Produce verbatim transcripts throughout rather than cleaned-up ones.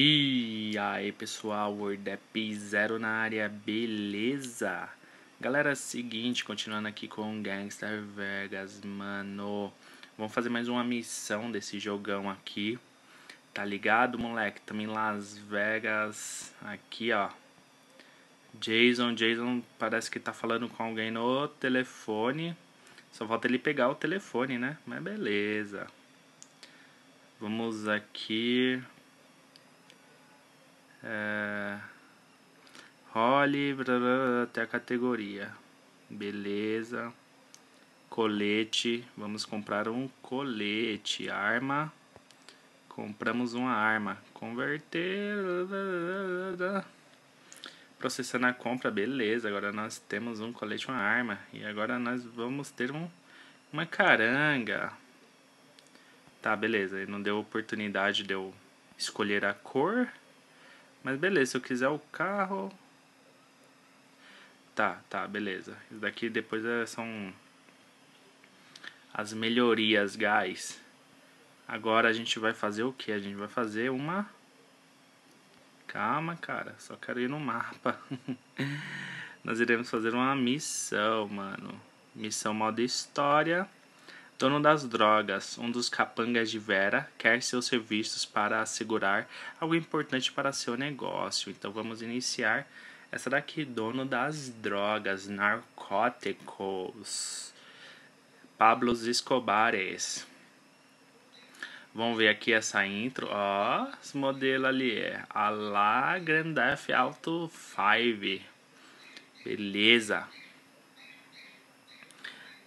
E aí pessoal, OrdepZero na área, beleza? Galera, seguinte, continuando aqui com Gangstar Vegas, mano. Vamos fazer mais uma missão desse jogão aqui, tá ligado, moleque? Também Las Vegas, aqui ó. Jason, Jason parece que tá falando com alguém no telefone. Só falta ele pegar o telefone, né? Mas beleza. Vamos aqui... É... Role até a categoria. Beleza. Colete. Vamos comprar um colete. Arma. Compramos uma arma. Converter. Processando a compra. Beleza. Agora nós temos um colete e uma arma. E agora nós vamos ter um, uma caranga. Tá, beleza. Ele não deu oportunidade de eu escolher a cor. Mas beleza, se eu quiser o carro... Tá, tá, beleza. Isso daqui depois são as melhorias, guys. Agora a gente vai fazer o que? A gente vai fazer uma... Calma, cara. Só quero ir no mapa. Nós iremos fazer uma missão, mano. Missão modo história. Dono das drogas, um dos capangas de Vera, quer seus serviços para assegurar algo importante para seu negócio. Então vamos iniciar essa daqui, dono das drogas, narcóticos, Pablo Escobar. Vamos ver aqui essa intro, ó, esse modelo ali é a lá Grand Theft Auto Five, beleza.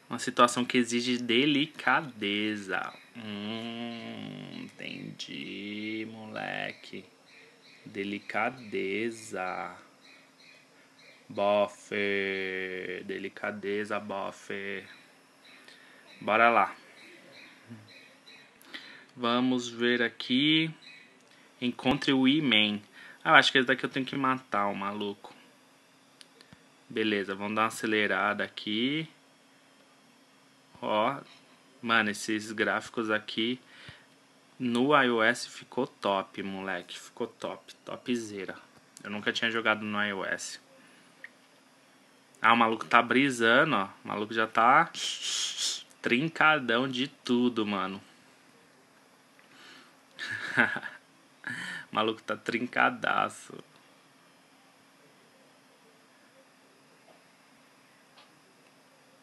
Uma situação que exige delicadeza. Hum, entendi, moleque. Delicadeza. Bofe. Delicadeza, bofe. Bora lá. Vamos ver aqui. Encontre o E-man. Ah, acho que esse daqui eu tenho que matar o maluco. Beleza, vamos dar uma acelerada aqui. Ó, mano, esses gráficos aqui no iOS ficou top, moleque. Ficou top, topzera. Eu nunca tinha jogado no iOS. Ah, o maluco tá brisando, ó. O maluco já tá trincadão de tudo, mano. O maluco tá trincadaço.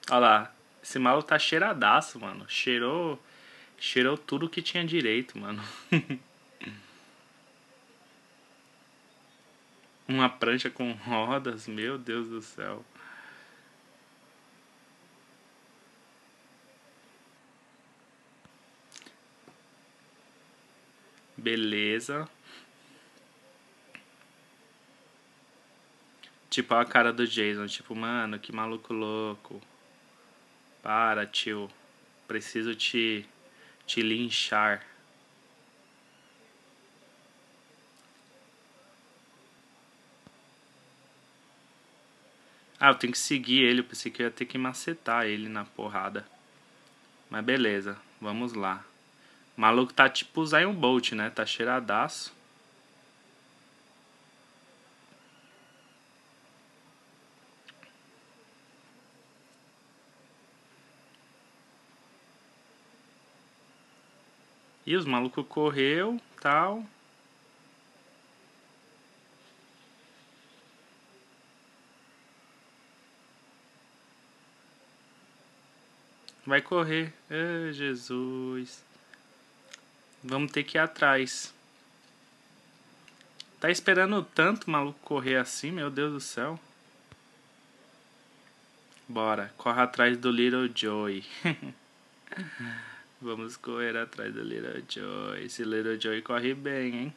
Olha lá. Esse maluco tá cheiradaço, mano. Cheirou, cheirou tudo que tinha direito, mano. Uma prancha com rodas, meu Deus do céu. Beleza. Tipo, olha a cara do Jason. Tipo, mano, que maluco louco. Para, tio. Preciso te, te linchar. Ah, eu tenho que seguir ele. Eu pensei que eu ia ter que macetar ele na porrada. Mas beleza. Vamos lá. O maluco tá tipo Zion Bolt, né? Tá cheiradaço. E os malucos correu, tal. Vai correr. Ai, Jesus. Vamos ter que ir atrás. Tá esperando tanto o maluco correr assim, meu Deus do céu. Bora, corre atrás do Little Joey. Vamos correr atrás do Little Joey. Esse Little Joey corre bem, hein?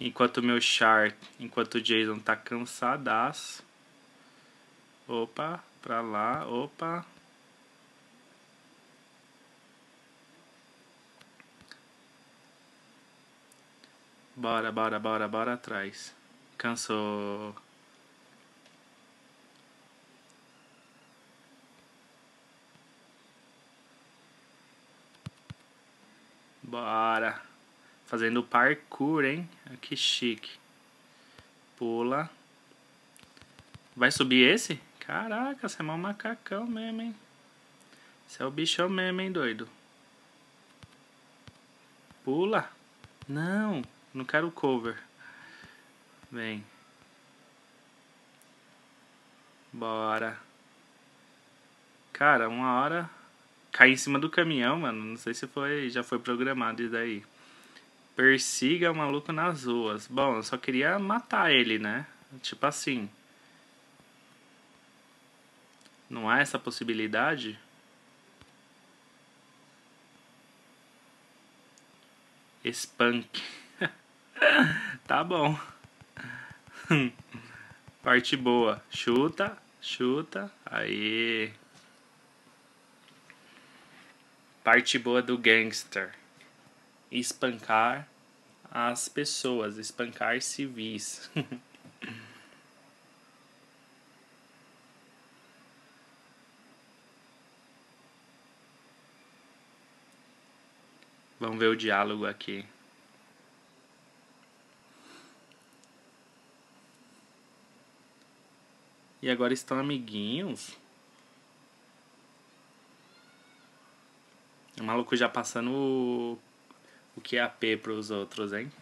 Enquanto o meu Shark, enquanto o Jason tá cansadaço. Opa, pra lá, opa. Bora, bora, bora, bora atrás. Cansou. Bora. Fazendo parkour, hein? Que chique. Pula. Vai subir esse? Caraca, você é mó macacão mesmo, hein? Você é o bichão mesmo, hein, doido? Pula. Não, não quero cover. Vem. Bora. Cara, uma hora cai em cima do caminhão, mano. Não sei se foi, já foi programado isso daí. Persiga o maluco nas ruas. Bom, eu só queria matar ele, né? Tipo assim. Não há essa possibilidade? Spunk. Tá bom. Parte boa. Chuta, chuta. Aí. Parte boa do gangster. Espancar as pessoas. Espancar civis. Vamos ver o diálogo aqui. E agora estão amiguinhos. O maluco já passando o, o Q A P pros outros, hein?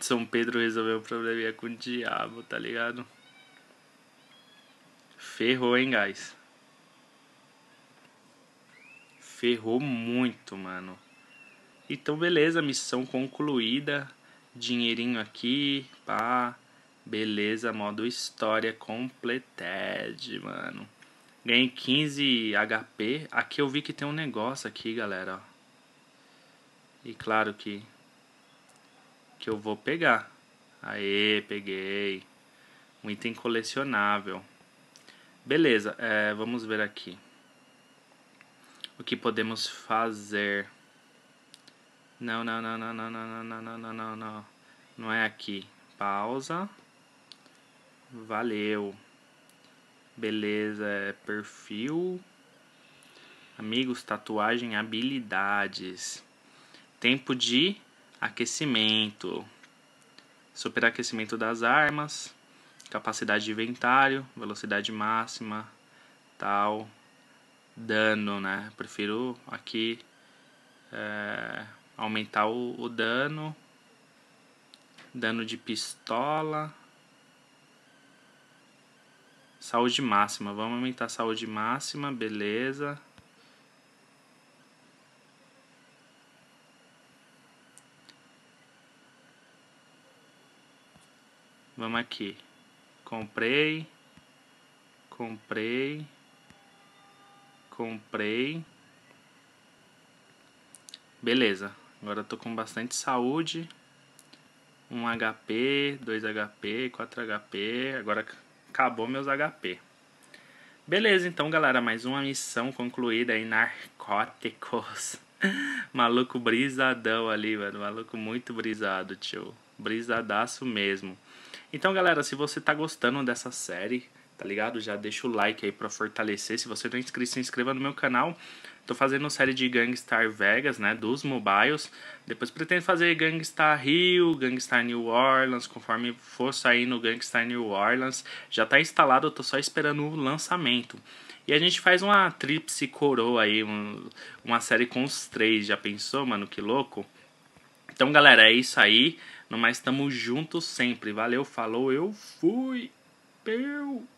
São Pedro resolveu o probleminha com o diabo, tá ligado? Ferrou, hein, guys? Ferrou muito, mano. Então, beleza. Missão concluída. Dinheirinho aqui. Pá. Beleza. Modo história completed, mano. Ganhei quinze H P. Aqui eu vi que tem um negócio aqui, galera. Ó. E claro que... que eu vou pegar. Aê, peguei. Um item colecionável. Beleza, é, vamos ver aqui o que podemos fazer. Não, não, não, não, não, não, não, não, não, não, não. Não é aqui. Pausa. Valeu. Beleza, é perfil. Amigos, tatuagem, habilidades. Tempo de aquecimento. Superaquecimento das armas. Capacidade de inventário, velocidade máxima, tal, dano, né? Prefiro aqui é, aumentar o, o dano, dano de pistola, saúde máxima, vamos aumentar a saúde máxima, beleza. Vamos aqui. Comprei, comprei, comprei, beleza, agora eu tô com bastante saúde, um H P, dois H P, quatro H P, agora acabou meus H P. Beleza, então galera, mais uma missão concluída em Narcóticos, maluco brisadão ali, mano, maluco muito brisado, tio, brisadaço mesmo. Então, galera, se você tá gostando dessa série, tá ligado? Já deixa o like aí pra fortalecer. Se você não é inscrito, se inscreva no meu canal. Tô fazendo série de Gangstar Vegas, né? Dos mobiles. Depois pretendo fazer Gangstar Rio, Gangstar New Orleans, conforme for sair no Gangstar New Orleans. Já tá instalado, eu tô só esperando o lançamento. E a gente faz uma tríplice coroa aí, um, uma série com os três. Já pensou, mano? Que louco? Então, galera, é isso aí. Mas estamos juntos sempre. Valeu, falou, eu fui. Peu.